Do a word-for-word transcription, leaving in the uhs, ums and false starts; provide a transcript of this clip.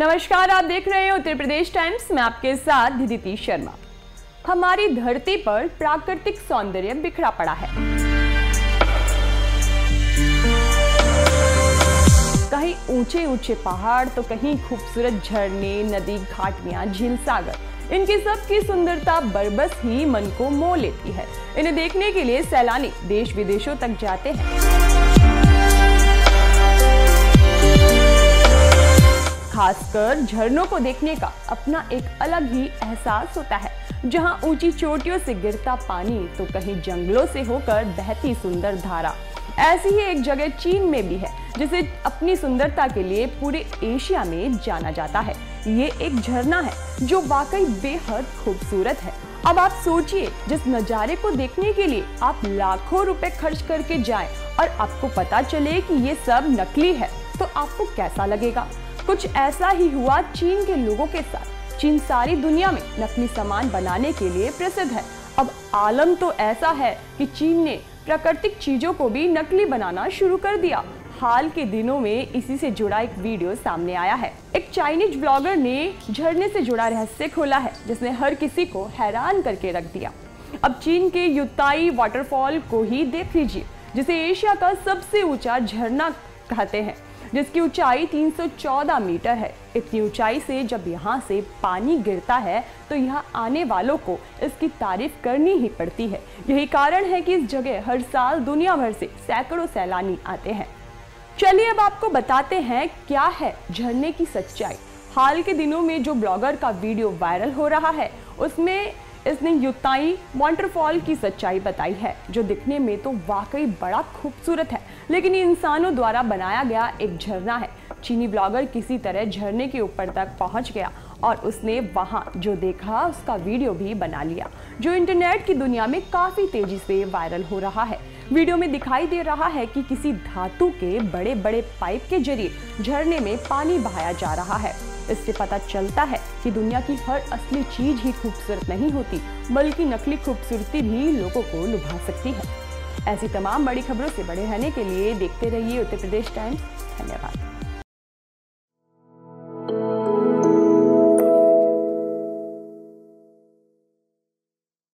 नमस्कार, आप देख रहे हैं उत्तर प्रदेश टाइम्स में आपके साथ धृति शर्मा। हमारी धरती पर प्राकृतिक सौंदर्य बिखरा पड़ा है। कहीं ऊंचे ऊंचे पहाड़ तो कहीं खूबसूरत झरने, नदी, घाटियां, झील, सागर, इनकी सब की सुंदरता बरबस ही मन को मोह लेती है। इन्हें देखने के लिए सैलानी देश विदेशों तक जाते हैं। खासकर झरनों को देखने का अपना एक अलग ही एहसास होता है, जहां ऊंची चोटियों से गिरता पानी तो कहीं जंगलों से होकर बहती सुंदर धारा। ऐसी ही एक जगह चीन में भी है, जिसे अपनी सुंदरता के लिए पूरे एशिया में जाना जाता है। ये एक झरना है जो वाकई बेहद खूबसूरत है। अब आप सोचिए, जिस नज़ारे को देखने के लिए आप लाखों रुपए खर्च करके जाएं और आपको पता चले कि ये सब नकली है, तो आपको कैसा लगेगा? कुछ ऐसा ही हुआ चीन के लोगों के साथ। चीन सारी दुनिया में नकली सामान बनाने के लिए प्रसिद्ध है। अब आलम तो ऐसा है कि चीन ने प्राकृतिक चीजों को भी नकली बनाना शुरू कर दिया। हाल के दिनों में इसी से जुड़ा एक वीडियो सामने आया है। एक चाइनीज ब्लॉगर ने झरने से जुड़ा रहस्य खोला है, जिसने हर किसी को हैरान करके रख दिया। अब चीन के युंताई वाटरफॉल को ही देख लीजिए, जिसे एशिया का सबसे ऊंचा झरना कहते हैं, जिसकी ऊंचाई तीन सौ चौदह मीटर है। इतनी ऊंचाई से जब यहाँ से पानी गिरता है तो यहाँ आने वालों को इसकी तारीफ करनी ही पड़ती है। यही कारण है कि इस जगह हर साल दुनिया भर से सैकड़ों सैलानी आते हैं। चलिए अब आपको बताते हैं क्या है झरने की सच्चाई। हाल के दिनों में जो ब्लॉगर का वीडियो वायरल हो रहा है, उसमें इसने युंताई वाटरफॉल की सच्चाई बताई है, जो दिखने में तो वाकई बड़ा खूबसूरत है, लेकिन ये इंसानों द्वारा बनाया गया एक झरना है। चीनी ब्लॉगर किसी तरह झरने के ऊपर तक पहुंच गया और उसने वहां जो देखा उसका वीडियो भी बना लिया, जो इंटरनेट की दुनिया में काफ़ी तेज़ी से वायरल हो रहा है। वीडियो में दिखाई दे रहा है कि किसी धातु के बड़े बड़े पाइप के जरिए झरने में पानी बहाया जा रहा है। इससे पता चलता है कि दुनिया की हर असली चीज ही खूबसूरत नहीं होती, बल्कि नकली खूबसूरती भी लोगों को लुभा सकती है। ऐसी तमाम बड़ी खबरों से बड़े रहने के लिए देखते रहिए उत्तर प्रदेश टाइम्स। धन्यवाद।